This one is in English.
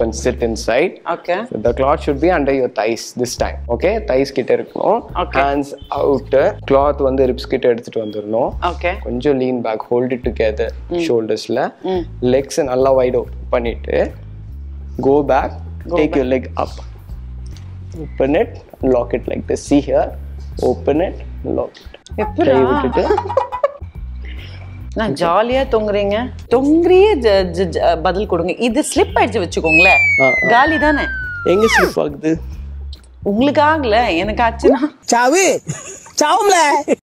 Then sit inside. Okay. So the cloth should be under your thighs this time. Okay. Thighs kitta irukkum. Okay. Hands out. Cloth vandu ribs kitta edutittu vandirnu. Okay. Konjam lean back, hold it together. Shoulders la. Legs nalla wide open pannittu. Go back. Take your leg up. Open it. Lock it like this. See here. Open it. Lock it. Eppura na jolly-a thongringa thongriye badal kodunga idu slip aidje vechukongla gaali dane enga slip agudhu ungalku agala enakachina chavu chavumla